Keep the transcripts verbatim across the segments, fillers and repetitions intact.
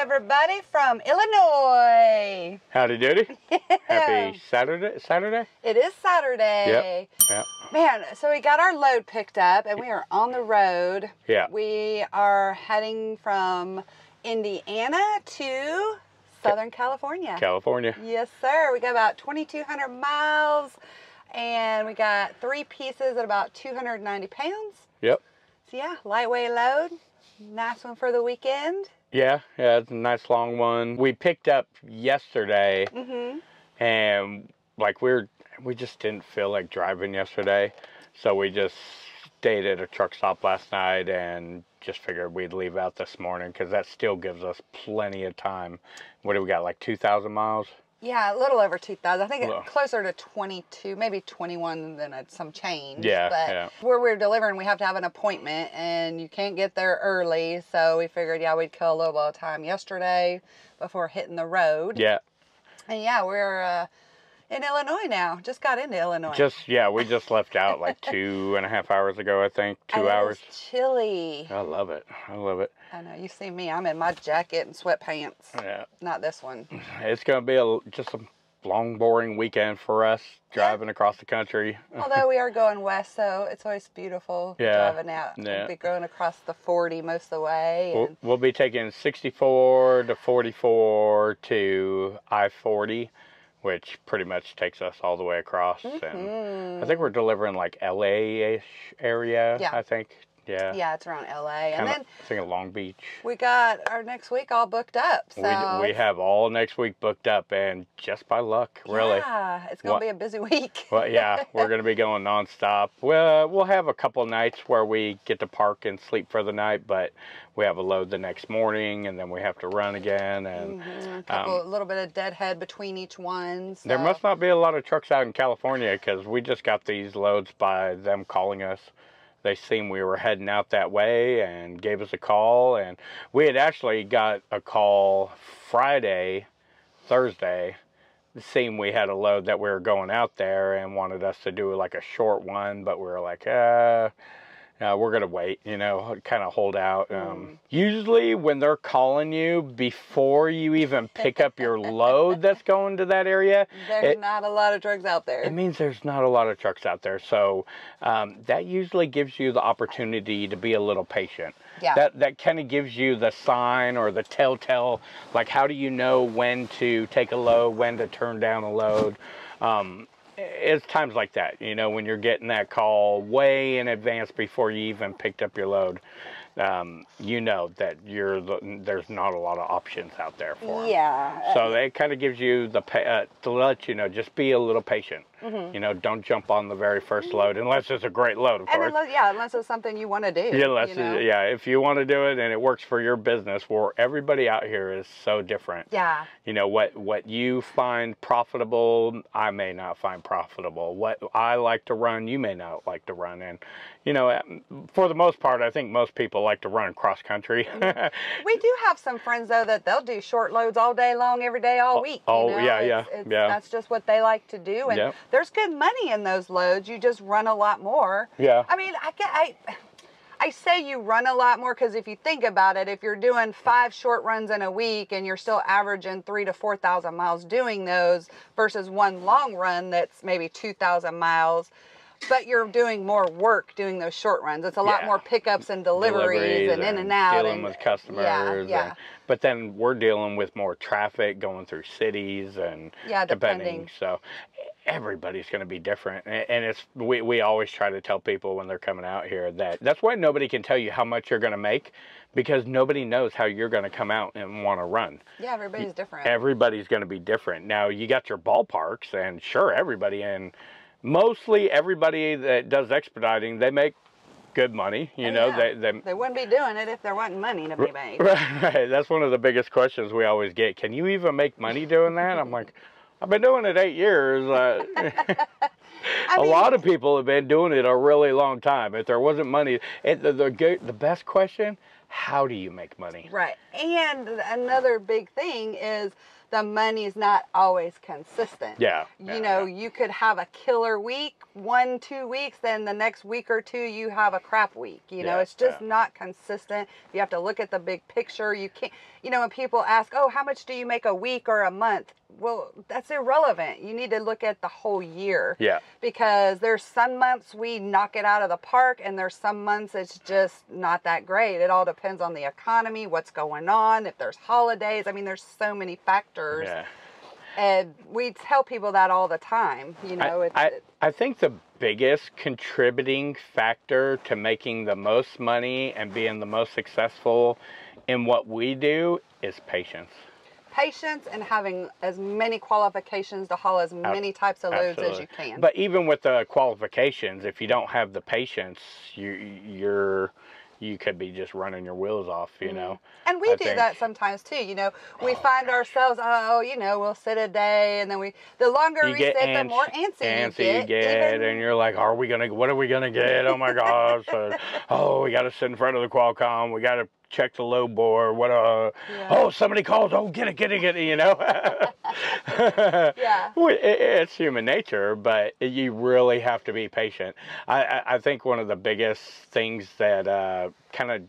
everybody from Illinois. Howdy doody. Yeah. Happy Saturday. Saturday? It is Saturday. Yep. Yep. Man, so we got our load picked up and we are on the road. Yeah. We are heading from Indiana to Southern California. California. Yes, sir. We got about twenty-two hundred miles and we got three pieces at about two hundred ninety pounds. Yep. So yeah, lightweight load. Nice one for the weekend. Yeah, yeah, it's a nice long one. We picked up yesterday, mm-hmm. and like we we're we just didn't feel like driving yesterday, so we just stayed at a truck stop last night and just figured we'd leave out this morning because that still gives us plenty of time. What do we got? Like two thousand miles? Yeah, a little over two thousand. I think it's closer to twenty-two, maybe twenty-one than some change. Yeah, but yeah. Where we're delivering, we have to have an appointment, and you can't get there early. So we figured, yeah, we'd kill a little bit of time yesterday before hitting the road. Yeah. And yeah, we're uh, in Illinois now. Just got into Illinois. Just yeah, we just left out like two and a half hours ago, I think. Two and hours. It's chilly. I love it. I love it. I know, you see me, I'm in my jacket and sweatpants. Yeah. Not this one. It's going to be a, just a long, boring weekend for us, driving yeah. across the country. Although we are going west, so it's always beautiful yeah. driving out. Yeah. We'll be going across the forty most of the way. And we'll, we'll be taking sixty-four to forty-four to I forty, which pretty much takes us all the way across. Mm-hmm. And I think we're delivering like L A-ish area, yeah. I think. Yeah. Yeah, it's around L A. Kinda, and then it's like Long Beach. We got our next week all booked up. So we, we have all next week booked up, and just by luck, really. Yeah, it's going to be a busy week. Well, yeah, we're going to be going nonstop. Well, we'll have a couple nights where we get to park and sleep for the night, but we have a load the next morning, and then we have to run again. And mm-hmm. a couple, um, little bit of deadhead between each one. So. There must not be a lot of trucks out in California because we just got these loads by them calling us. They seen we were heading out that way and gave us a call. And we had actually got a call Friday, Thursday, seen we had a load that we were going out there and wanted us to do like a short one. But we were like, uh, no, we're going to wait, you know, kind of hold out. Mm. Um, usually when they're calling you before you even pick up your load that's going to that area. There's it, not a lot of trucks out there. It means there's not a lot of trucks out there. So um, that usually gives you the opportunity to be a little patient. Yeah. That, that kind of gives you the sign or the telltale, like how do you know when to take a load, when to turn down a load. Um, It's times like that, you know, when you're getting that call way in advance before you even picked up your load, um, you know that you're there's not a lot of options out there for them. Yeah. So that kind of gives you the uh, to let you know, just be a little patient. Mm-hmm. You know, don't jump on the very first load unless it's a great load, of and course. Unless, yeah, unless it's something you want to do. Yeah, unless you know? it, yeah, if you want to do it and it works for your business, where everybody out here is so different. Yeah. You know, what, what you find profitable, I may not find profitable. What I like to run, you may not like to run. And, you know, for the most part, I think most people like to run cross-country. We do have some friends, though, that they'll do short loads all day long, every day, all week. Oh, you know? yeah, it's, yeah, it's, yeah. That's just what they like to do. And yeah. There's good money in those loads. You just run a lot more. Yeah. I mean, I get, I, I say you run a lot more because if you think about it, if you're doing five short runs in a week and you're still averaging three to four thousand miles doing those versus one long run that's maybe two thousand miles. But you're doing more work doing those short runs. It's a lot yeah. more pickups and deliveries, deliveries and in and out. Dealing and, with customers. Yeah, yeah. And, but then we're dealing with more traffic going through cities and yeah, depending. depending. So everybody's going to be different. And it's we, we always try to tell people when they're coming out here that that's why nobody can tell you how much you're going to make because nobody knows how you're going to come out and want to run. Yeah, everybody's different. Everybody's going to be different. Now, you got your ballparks and sure, everybody in... Mostly everybody that does expediting, they make good money. You oh, know, yeah. they, they they wouldn't be doing it if there wasn't money to be made. Right, right. That's one of the biggest questions we always get. Can you even make money doing that? I'm like, I've been doing it eight years. Uh, a mean, lot of people have been doing it a really long time. If there wasn't money, it, the, the the best question: how do you make money? Right. And another big thing is the money's not always consistent. Yeah. You yeah, know, yeah. you could have a killer week, one, two weeks, then the next week or two you have a crap week. You yeah, know, it's just yeah. not consistent. You have to look at the big picture. You can't, you know, when people ask, oh, how much do you make a week or a month? Well, that's irrelevant. You need to look at the whole year. Yeah. Because there's some months we knock it out of the park, and there's some months it's just not that great. It all depends on the economy, what's going on, if there's holidays. I mean, there's so many factors. Yeah. And we tell people that all the time. You know, I, it's, I, it's, I think the biggest contributing factor to making the most money and being the most successful in what we do is patience. Patience and having as many qualifications to haul as many types of loads Absolutely. As you can. But even with the qualifications, if you don't have the patience, you you're you could be just running your wheels off, you mm-hmm. know. And we I do think. That sometimes too, you know. We oh, find gosh. ourselves, oh, you know, we'll sit a day, and then we the longer you we sit, antsy, the more antsy, antsy you get. You get even, and you're like, are we gonna? What are we gonna get? Oh my gosh! uh, oh, we got to sit in front of the Qualcomm. We got to. Check the low bore, what a, yeah. oh, somebody calls, oh, get it, get it, get it, you know? yeah. It's human nature, but you really have to be patient. I, I think one of the biggest things that uh, kind of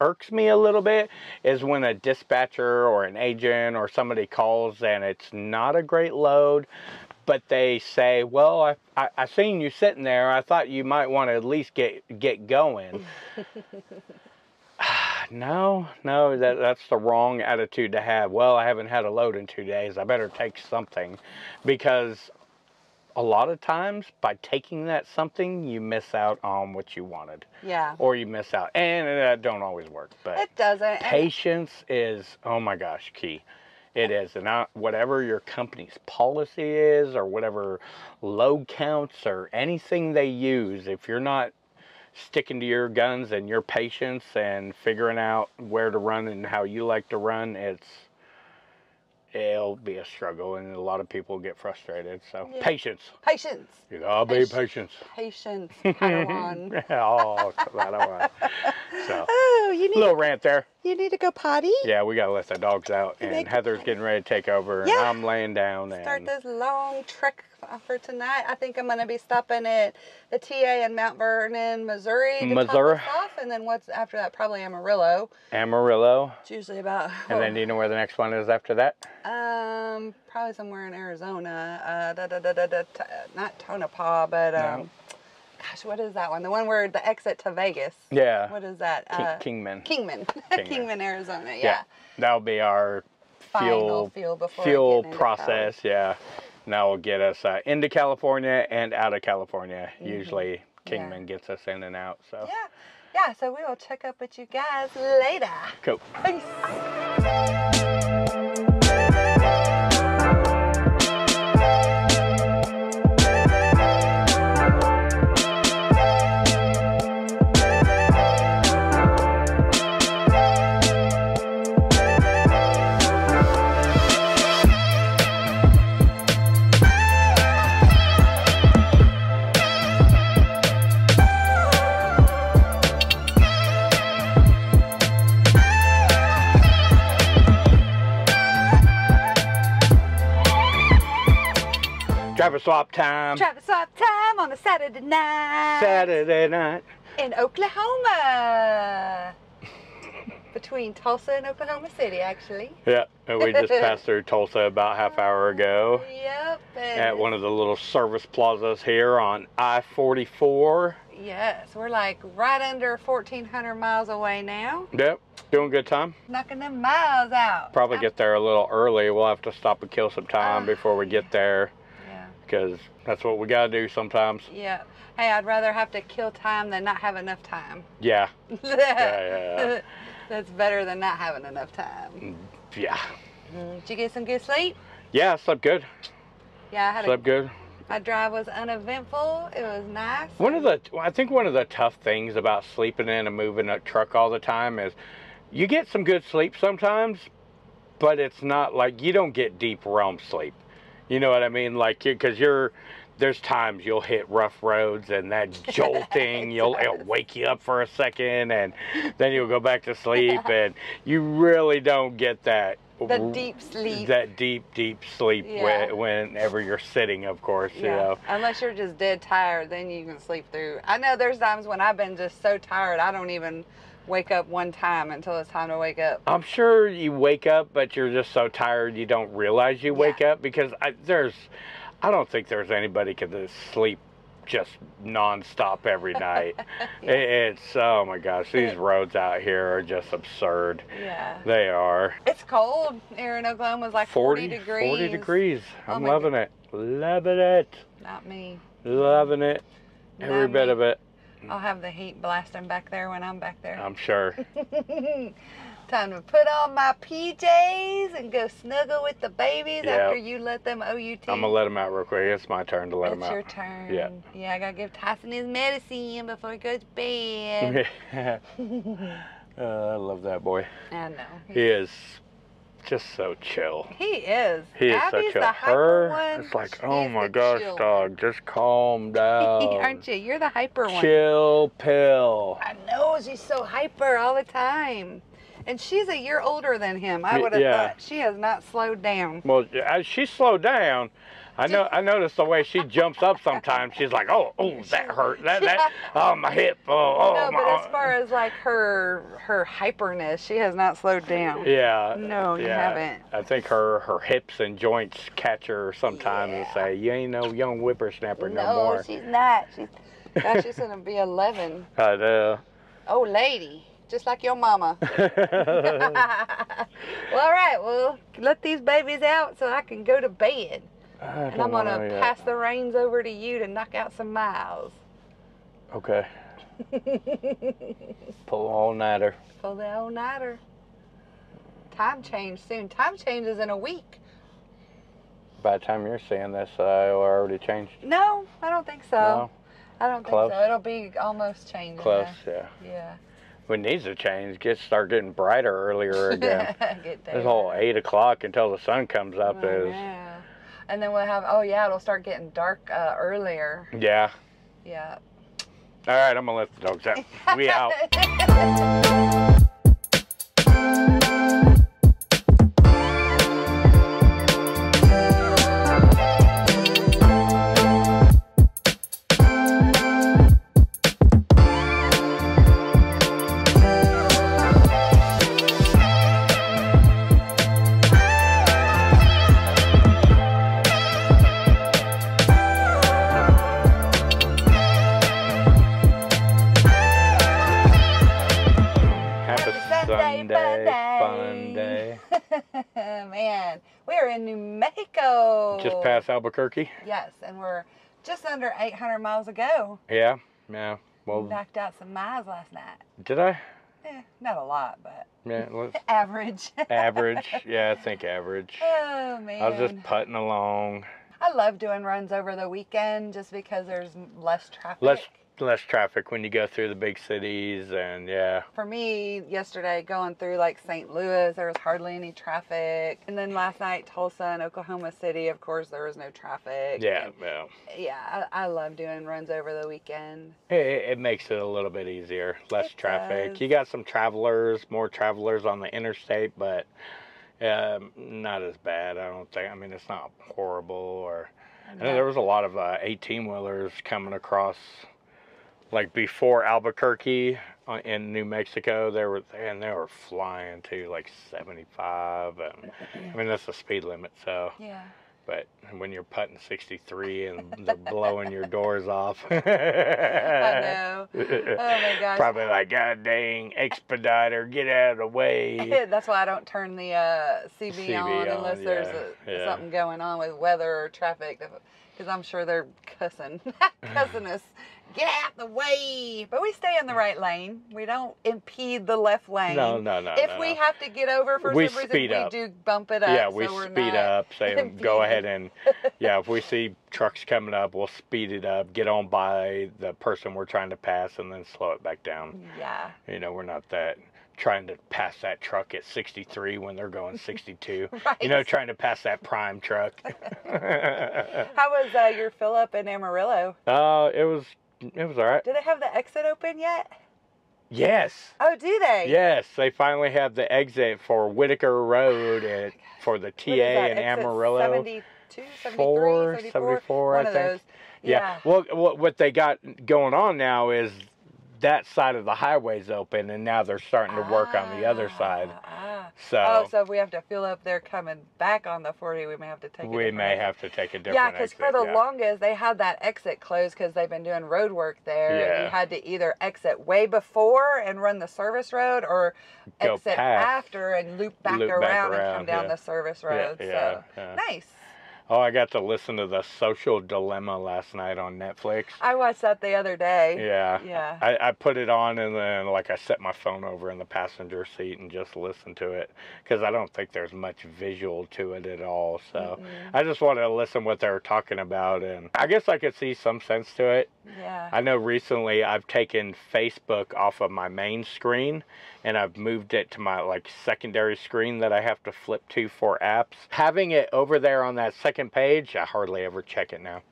irks me a little bit is when a dispatcher or an agent or somebody calls and it's not a great load, but they say, well, I, I, I seen you sitting there. I thought you might want to at least get, get going. No, no, that, that's the wrong attitude to have. Well, I haven't had a load in two days. I better take something. Because a lot of times, by taking that something, you miss out on what you wanted. Yeah. Or you miss out. And that don't always work. But it doesn't. Patience is, oh my gosh, key. It is. And I, whatever your company's policy is or whatever load counts or anything they use, if you're not sticking to your guns and your patience and figuring out where to run and how you like to run, it's it'll be a struggle, and a lot of people get frustrated. So yeah. patience, patience. You gotta be patient. Patience. Padawan. oh, Padawan. So oh, you need little to, rant there. You need to go potty. Yeah, we gotta let the dogs out, you and Heather's potty. Getting ready to take over, yeah. and I'm laying down. Start and this long trek for tonight. I think I'm gonna be stopping at the T A in Mount Vernon, Missouri, to Missouri. Top us off, and then what's after that? Probably Amarillo. Amarillo. It's usually about. And oh. then do you know where the next one is after that? Um, probably somewhere in Arizona. Uh, da, da, da, da, da, ta, not Tonopah, but um, no. gosh, what is that one? The one where the exit to Vegas. Yeah. What is that? King, uh, Kingman. Kingman. Kingman. Kingman, Arizona. Yeah. yeah. That'll be our final fuel fuel, fuel process. Yeah. And that will get us uh, into California and out of California. Mm-hmm. Usually, Kingman yeah. gets us in and out. So. Yeah. Yeah. So we will check up with you guys later. Cool. Peace. Driver swap time. Driver swap time on a Saturday night. Saturday night. In Oklahoma. Between Tulsa and Oklahoma City, actually. Yeah, we just passed through Tulsa about half hour ago. Yep. At one of the little service plazas here on I forty-four. Yes, we're like right under fourteen hundred miles away now. Yep, doing good time. Knocking them miles out. Probably get there a little early. We'll have to stop and kill some time uh, before we get there. Because that's what we got to do sometimes. Yeah. Hey, I'd rather have to kill time than not have enough time. Yeah. yeah, yeah, yeah. That's better than not having enough time. Yeah. Did you get some good sleep? Yeah, I slept good. Yeah, I had slept a, good. My drive was uneventful. It was nice. One of the, I think one of the tough things about sleeping in and moving a truck all the time is you get some good sleep sometimes, but it's not like you don't get deep realm sleep. You know what I mean? Like, because you're, there's times you'll hit rough roads and that jolting, you'll, it'll wake you up for a second and then you'll go back to sleep and you really don't get that the deep sleep. That deep, deep sleep yeah. when, whenever you're sitting, of course. Yeah. You know? Unless you're just dead tired, then you can sleep through. I know there's times when I've been just so tired, I don't even wake up one time until it's time to wake up. I'm sure you wake up, but you're just so tired you don't realize you wake yeah. up, because I, there's, I don't think there's anybody can just sleep just nonstop every night. yeah. It's, oh my gosh, these roads out here are just absurd. Yeah, they are. It's cold here in Oklahoma. It's like forty degrees. forty degrees. Oh, I'm loving God. it. Loving it. Not me. Loving it. Not every me. bit of it. I'll have the heat blasting back there when I'm back there. I'm sure. Time to put on my P Js and go snuggle with the babies yep. after you let them O U T. I'm going to let them out real quick. It's my turn to let it's them out. It's your turn. Yeah, yeah, I got to give Tyson his medicine before he goes to bed. uh, I love that boy. I know. He is just so chill. He is. He is Abby's so chill. The hyper Her, one. It's like, oh my gosh, chill. dog, just calm down. Aren't you? You're the hyper one. Chill pill. I know. She's so hyper all the time. And she's a year older than him. I would have yeah. thought she has not slowed down. Well, she slowed down. I know. I noticed the way she jumps up sometimes. She's like, oh, oh, that hurt. That, that, oh, my hip. Oh, oh. No, my, but as far as like her her hyperness, she has not slowed down. Yeah. No, you yeah. haven't. I think her her hips and joints catch her sometimes yeah. and say, you ain't no young whippersnapper no, no more. No, she's not. She's, gosh, she's gonna be eleven. I know. Oh, lady. Just like your mama. Well, all right. Well, let these babies out so I can go to bed. And I'm going to pass the reins over to you to knock out some miles. Okay. Pull all-nighter. Pull the all-nighter. Time change soon. Time changes in a week. By the time you're seeing this, uh, I already changed. No, I don't think so. No? I don't Close. think so. It'll be almost changing. Close, yeah. Yeah. When needs to change, get start getting brighter earlier again. This whole eight o'clock until the sun comes up oh, is. Yeah. And then we'll have oh yeah, it'll start getting dark uh, earlier. Yeah. Yeah. All right, I'm gonna let the dogs out. We out. Man, we are in New Mexico. Just past Albuquerque. Yes, and we're just under eight hundred miles to go. Yeah, yeah. Well, we knocked out some miles last night. Did I? Eh, not a lot, but yeah, let's, average. Average. Yeah, I think average. Oh man. I was just putting along. I love doing runs over the weekend just because there's less traffic. Less less traffic when you go through the big cities, and yeah, for me yesterday going through like Saint Louis, there was hardly any traffic, and then last night Tulsa and Oklahoma City, of course there was no traffic. Yeah, and, yeah, yeah I, I love doing runs over the weekend. It, it makes it a little bit easier, less it traffic does. You got some travelers, more travelers on the interstate, but um, not as bad, I don't think. I mean, it's not horrible. Or no. I know there was a lot of uh, eighteen wheelers coming across. Like before Albuquerque in New Mexico, they were and they were flying to like seventy-five. And, I mean, that's the speed limit, so. Yeah. But when you're putting sixty-three and they're blowing your doors off. I know. Oh my gosh. Probably like, God dang, expediter, get out of the way. That's why I don't turn the uh, C B on unless yeah. there's a, yeah. something going on with weather or traffic. Because I'm sure they're cussing, cussing us. Get out the way. But we stay in the right lane. We don't impede the left lane. No, no, no. If no, we no. have to get over for we some reason, speed we up. do bump it up. Yeah, we so we're speed up. Say, go ahead and, yeah, if we see trucks coming up, we'll speed it up, get on by the person we're trying to pass, and then slow it back down. Yeah. You know, we're not that. Trying to pass that truck at sixty-three when they're going sixty-two. Right. You know, trying to pass that prime truck. How was uh, your fill up in Amarillo? Uh, it was, it was all right. Did they have the exit open yet? Yes. Oh, do they? Yes. They finally have the exit for Whitaker Road and for the T A and Amarillo. seventy-two, seventy-three, seventy-four, I think. Yeah. yeah. Well, what they got going on now is that side of the highway's open, and now they're starting to work ah, on the other side. Ah. So, oh, so if we have to fill up there coming back on the forty, we may have to take a we may exit. have to take a different yeah, exit. For the yeah. longest, they had that exit closed because they've been doing road work there. Yeah. And you had to either exit way before and run the service road, or Go exit past. after and loop back, loop around, back around and come down yeah. the service road. Yeah, yeah, so yeah. Nice. Oh, I got to listen to The Social Dilemma last night on Netflix. I watched that the other day. Yeah. Yeah. I, I put it on, and then, like, I set my phone over in the passenger seat and just listened to it, because I don't think there's much visual to it at all. So mm-hmm. I just wanted to listen what they were talking about, and I guess I could see some sense to it. Yeah. I know recently I've taken Facebook off of my main screen, and I've moved it to my, like, secondary screen that I have to flip to for apps. Having it over there on that second page, I hardly ever check it now.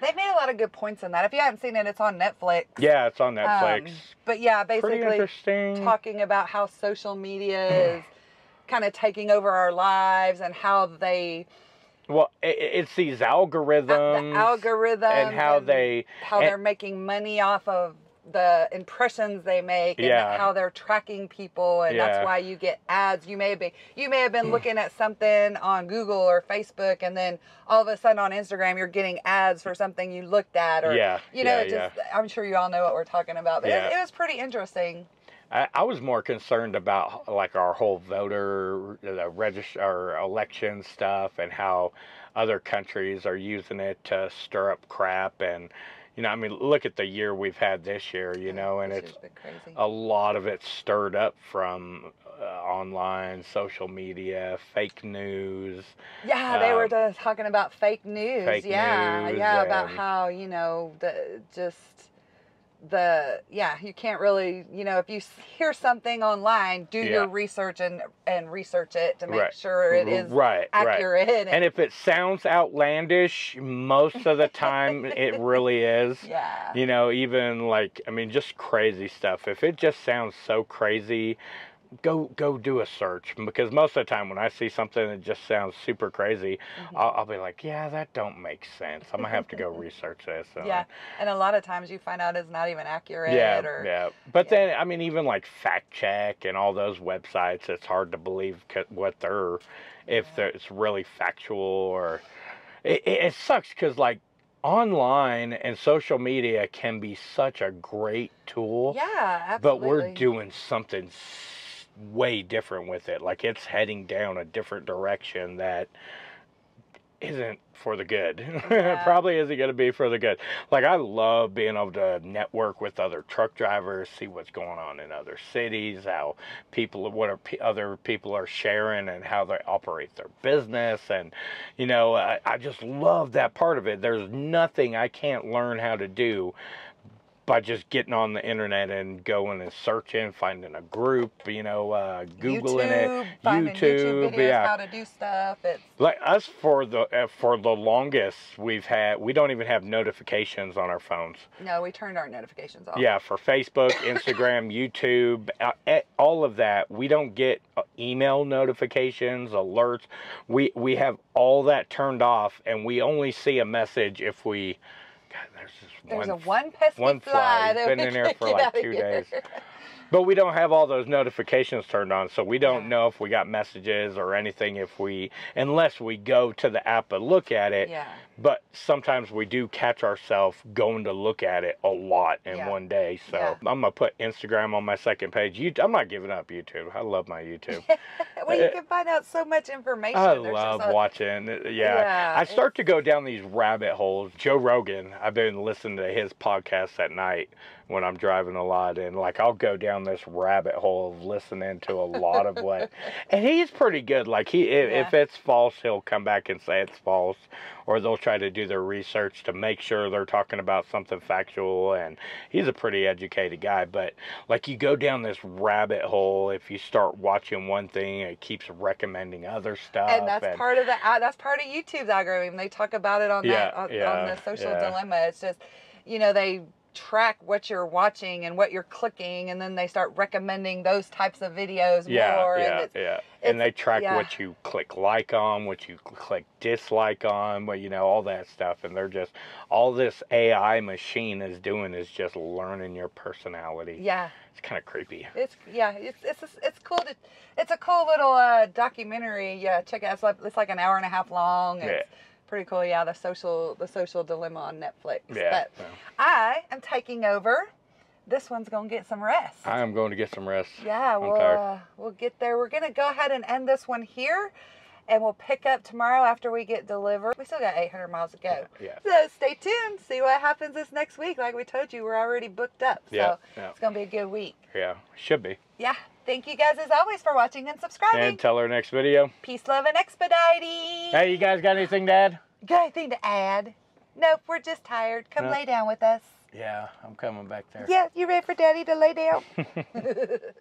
They've made a lot of good points in that. If you haven't seen it, it's on Netflix. Yeah, it's on Netflix. Um, but yeah, basically talking about how social media is kind of taking over our lives and how they... Well, it's these algorithms. Uh, the algorithms. And how and they... How and, they're making money off of the impressions they make, and yeah. how they're tracking people, and yeah. that's why you get ads. You may be you may have been looking at something on Google or Facebook, and then all of a sudden on Instagram you're getting ads for something you looked at, or yeah. you know, yeah, just yeah. I'm sure you all know what we're talking about. But yeah. it, it was pretty interesting. I, I was more concerned about, like, our whole voter the register or election stuff, and how other countries are using it to stir up crap. And you know, I mean, look at the year we've had this year, you know, and it's a lot of it stirred up from uh, online, social media, fake news. Yeah, um, they were just talking about fake news. Fake yeah, news yeah, about how, you know, the just the, yeah, you can't really, you know, if you hear something online, do yeah. your research and, and research it to make right. sure it is right, accurate. Right. And, and if it sounds outlandish, most of the time it really is. Yeah. You know, even like, I mean, just crazy stuff. If it just sounds so crazy, go go do a search, because most of the time when I see something that just sounds super crazy, mm-hmm. I'll, I'll be like, yeah, that don't make sense. I'm gonna have to go research this. And yeah, and a lot of times you find out it's not even accurate. Yeah, or, yeah. But yeah. then, I mean, even like Fact Check and all those websites, it's hard to believe what they're, if yeah. they're, it's really factual, or it, it sucks, because like, online and social media can be such a great tool. Yeah, absolutely. But we're doing something so way different with it. Like, it's heading down a different direction that isn't for the good. Yeah. Probably isn't going to be for the good. Like, I love being able to network with other truck drivers, see what's going on in other cities, how people, what are p other people are sharing, and how they operate their business. And, you know, I, I just love that part of it. There's nothing I can't learn how to do by just getting on the internet and going and searching, finding a group, you know, uh, Googling YouTube, it, finding YouTube, YouTube videos, yeah. how to do stuff. It's like us for the uh, for the longest we've had, we don't even have notifications on our phones. No, we turned our notifications off. Yeah, for Facebook, Instagram, YouTube, uh, all of that, we don't get email notifications, alerts. We we have all that turned off, and we only see a message if we. God, there's just there's one, a one pesky one fly. fly. It's been in there for like two days. But we don't have all those notifications turned on, so we don't yeah. know if we got messages or anything if we, unless we go to the app and look at it. Yeah. But sometimes we do catch ourselves going to look at it a lot in yeah. one day. So yeah. I'm going to put Instagram on my second page. You, I'm not giving up YouTube. I love my YouTube. Well, you can find out so much information. I There's love a... watching. Yeah. yeah. I start to go down these rabbit holes. Joe Rogan, I've been listening to his podcast at night when I'm driving a lot, and like I'll go down this rabbit hole of listening to a lot of what, and he's pretty good. Like he, if, yeah. if it's false, he'll come back and say it's false, or they'll try to do their research to make sure they're talking about something factual. And he's a pretty educated guy, but like you go down this rabbit hole if you start watching one thing, it keeps recommending other stuff. And that's and, part of the that's part of YouTube's algorithm. They talk about it on yeah, that on, yeah, on The Social yeah. Dilemma. It's just, you know, they track what you're watching and what you're clicking, and then they start recommending those types of videos yeah, more. Yeah, and it's, yeah. It's, and they track yeah. what you click like on, what you click dislike on, what, you know, all that stuff. And they're just, all this A I machine is doing is just learning your personality. Yeah. It's kind of creepy. It's yeah, it's it's it's cool to, it's a cool little uh, documentary. Yeah, check it out. It's like, it's like an hour and a half long. It's, yeah. Pretty cool, yeah, the social the social dilemma on Netflix. Yeah, but yeah. I am taking over. This one's going to get some rest. I am going to get some rest. Yeah, we'll, uh, we'll get there. We're going to go ahead and end this one here, and we'll pick up tomorrow after we get delivered. We still got eight hundred miles to go. Yeah, yeah. So stay tuned. See what happens this next week. Like we told you, we're already booked up. So yeah, yeah. It's going to be a good week. Yeah, should be. Yeah. Thank you guys, as always, for watching and subscribing. And till our next video. Peace, love, and expediting. Hey, you guys got anything to add? Got anything to add? Nope, we're just tired. Come nope. lay down with us. Yeah, I'm coming back there. Yeah, you ready for Daddy to lay down?